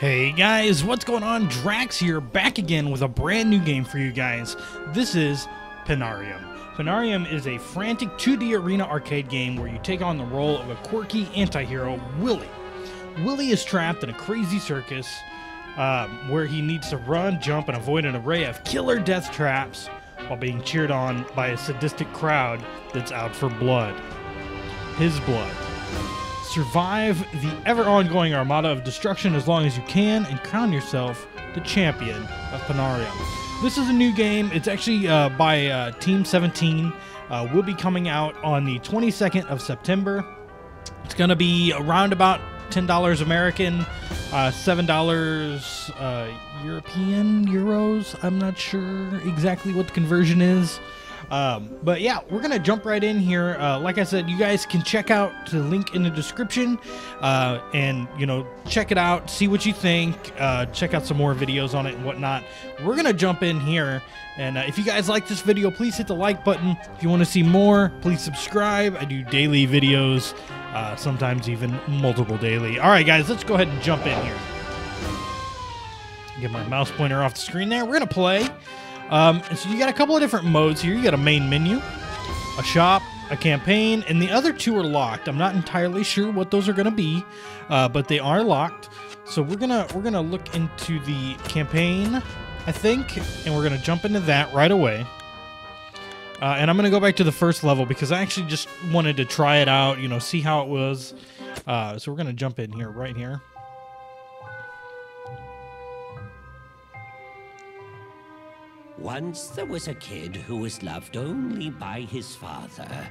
Hey guys, what's going on? Drax here, back again with a brand new game for you guys. This is Penarium. Penarium is a frantic 2D arena arcade game where you take on the role of a quirky anti-hero, Willy. Willy is trapped in a crazy circus where he needs to run, jump, and avoid an array of killer death traps while being cheered on by a sadistic crowd that's out for blood. His blood. Survive the ever-ongoing armada of destruction as long as you can and crown yourself the champion of Penarium. This is a new game. It's actually by Team 17. Will be coming out on the 22nd of September. It's going to be around about $10 American, $7 Euros. I'm not sure exactly what the conversion is. But yeah, we're going to jump right in here. Like I said, you guys can check out the link in the description, and you know, check it out, see what you think, check out some more videos on it and whatnot. We're going to jump in here. And if you guys like this video, please hit the like button. If you want to see more, please subscribe. I do daily videos, sometimes even multiple daily. All right, guys, let's go ahead and jump in here. Get my mouse pointer off the screen there. We're going to play. So you got a couple of different modes here. You got a main menu, a shop, a campaign, and the other two are locked. I'm not entirely sure what those are going to be, but they are locked. So we're gonna look into the campaign, I think, and we're gonna jump into that right away. And I'm gonna go back to the first level because I actually just wanted to try it out, you know, see how it was. So we're gonna jump in here, right here. Once there was a kid who was loved only by his father.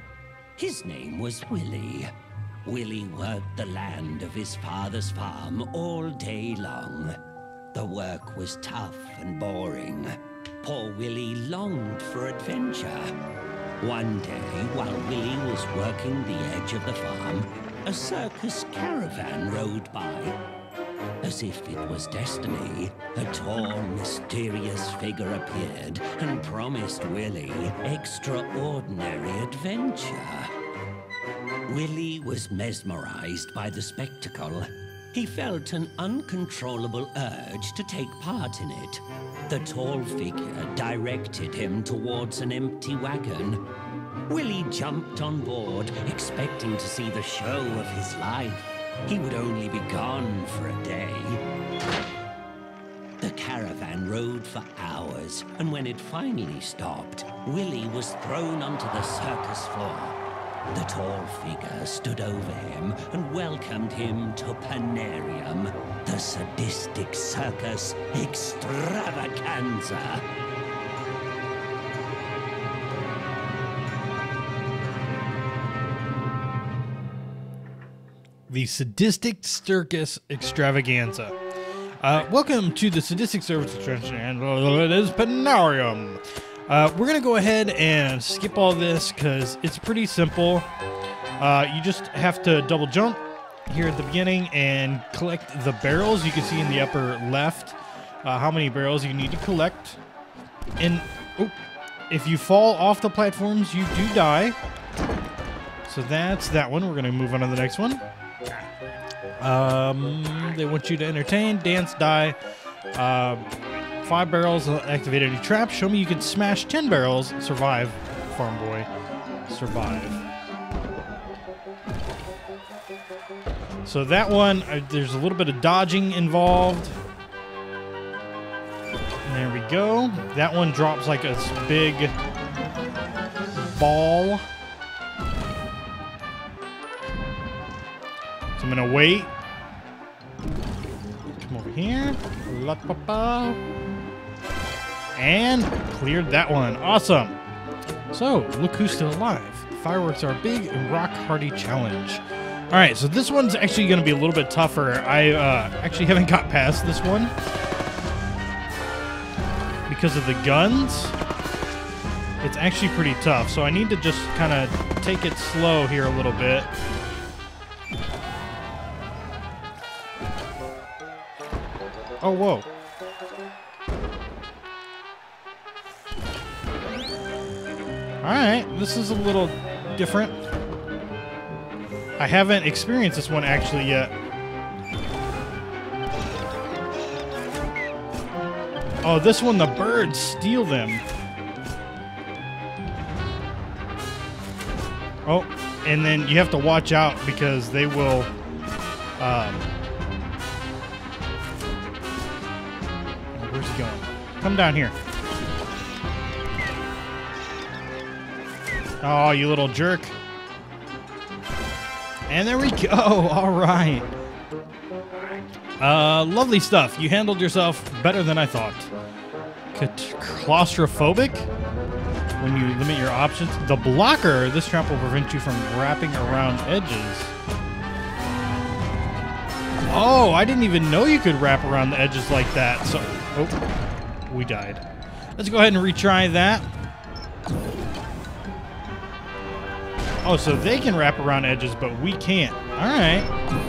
His name was Willy. Willy worked the land of his father's farm all day long. The work was tough and boring. Poor Willy longed for adventure. One day, while Willy was working the edge of the farm, a circus caravan rode by. As if it was destiny, a tall, mysterious figure appeared and promised Willy extraordinary adventure. Willy was mesmerized by the spectacle. He felt an uncontrollable urge to take part in it. The tall figure directed him towards an empty wagon. Willy jumped on board, expecting to see the show of his life. He would only be gone for a day. The caravan rode for hours, and when it finally stopped, Willy was thrown onto the circus floor. The tall figure stood over him and welcomed him to Penarium, the sadistic circus extravaganza. The Sadistic Circus Extravaganza. Welcome to the Sadistic Circus Extravaganza. It is Penarium. We're going to go ahead and skip all this because it's pretty simple. You just have to double jump here at the beginning and collect the barrels. You can see in the upper left how many barrels you need to collect. And oh, if you fall off the platforms, you do die. So that's that one. We're going to move on to the next one. They want you to entertain, dance, die. 5 barrels activated a trap. Show me you can smash 10 barrels. Survive, farm boy. Survive. So that one, there's a little bit of dodging involved. There we go. That one drops like a big ball. So I'm gonna wait. Come over here. La -pa -pa. And cleared that one. Awesome. So look who's still alive. Fireworks are big and rock hardy challenge. All right, so this one's actually gonna be a little bit tougher. I actually haven't got past this one because of the guns. It's actually pretty tough. So I need to just kind of take it slow here a little bit. Oh, whoa. Alright, this is a little different. I haven't experienced this one actually yet. Oh, this one, the birds steal them. Oh, and then you have to watch out because they will... where's he going? Come down here. Oh, you little jerk. And there we go. All right. Lovely stuff. You handled yourself better than I thought. Claustrophobic? When you limit your options. The blocker. This trap will prevent you from wrapping around edges. Oh, I didn't even know you could wrap around the edges like that. So, oh, we died. Let's go ahead and retry that. Oh, so they can wrap around edges, but we can't. All right.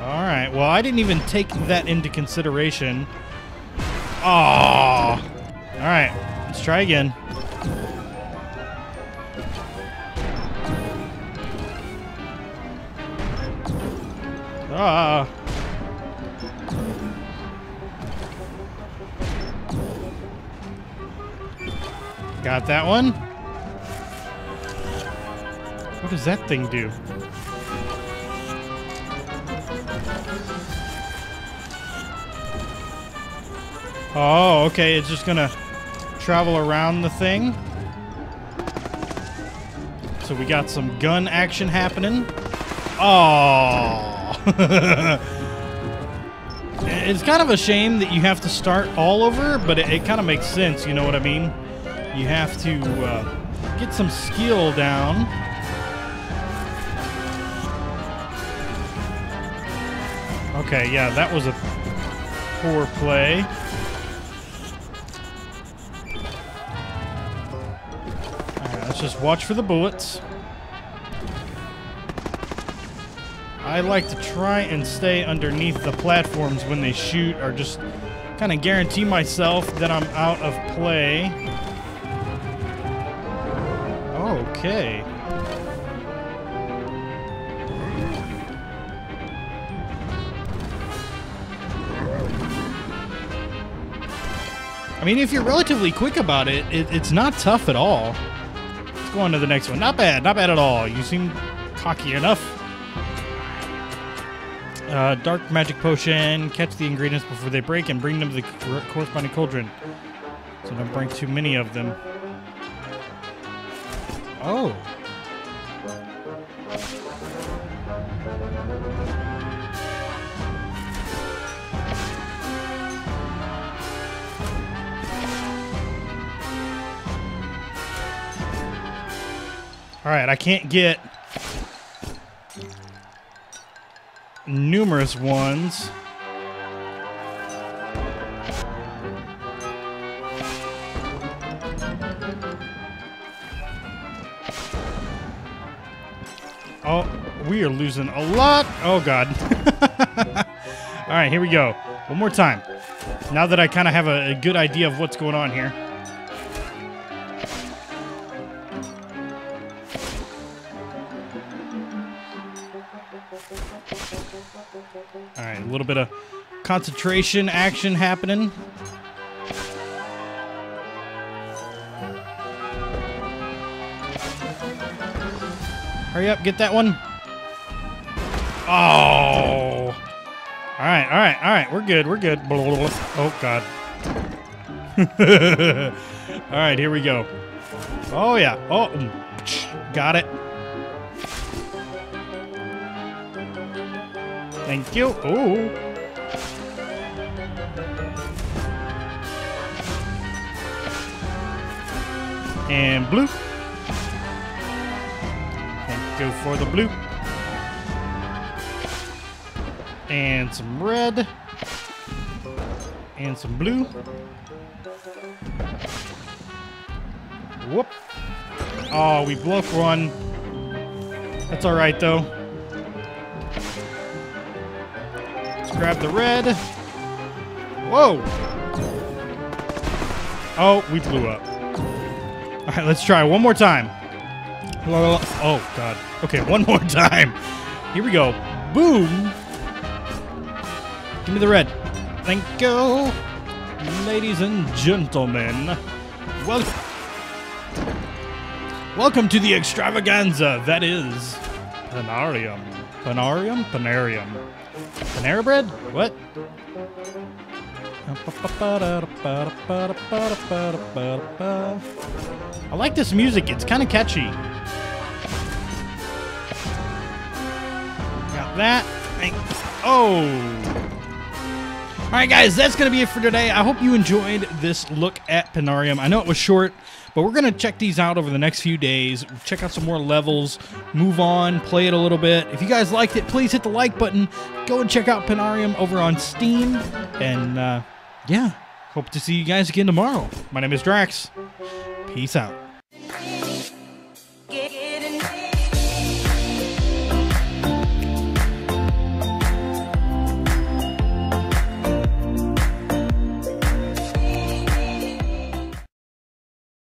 All right. Well, I didn't even take that into consideration. Oh. All right. Let's try again. Ah. Got that one. What does that thing do? Oh, okay. It's just gonna travel around the thing. So we got some gun action happening. Oh. It's kind of a shame that you have to start all over, but it kind of makes sense. You know what I mean? You have to get some skill down. Okay, yeah, that was a poor play. All right, let's just watch for the bullets. I like to try and stay underneath the platforms when they shoot, or just kind of guarantee myself that I'm out of play. Okay. I mean, if you're relatively quick about it, it's not tough at all. Let's go on to the next one. Not bad. Not bad at all. You seem cocky enough. Dark magic potion. Catch the ingredients before they break and bring them to the corresponding cauldron. So don't bring too many of them. Oh. All right, I can't get numerous ones. Oh, we are losing a lot. Oh, God. All right, here we go. One more time. Now that I kind of have a good idea of what's going on here. All right, a little bit of concentration action happening. Hurry up, get that one. Oh. All right, all right, all right. We're good, we're good. Oh, God. All right, here we go. Oh, yeah. Oh, got it. Thank you. Ooh. And blue. Thank you for the blue. And some red. And some blue. Whoop. Oh, we bluffed one. That's all right, though. Grab the red. Whoa. Oh, we blew up. All right, let's try one more time. Oh, God. Okay, one more time. Here we go. Boom. Give me the red. Thank you. Ladies and gentlemen, welcome to the extravaganza that is Penarium. Penarium? Penarium. Panera bread? What? I like this music. It's kind of catchy. Got that. Oh. All right, guys. That's going to be it for today. I hope you enjoyed this look at Penarium. I know it was short, but we're going to check these out over the next few days. Check out some more levels. Move on. Play it a little bit. If you guys liked it, please hit the like button. Go and check out Penarium over on Steam. And, yeah, hope to see you guys again tomorrow. My name is Drax. Peace out.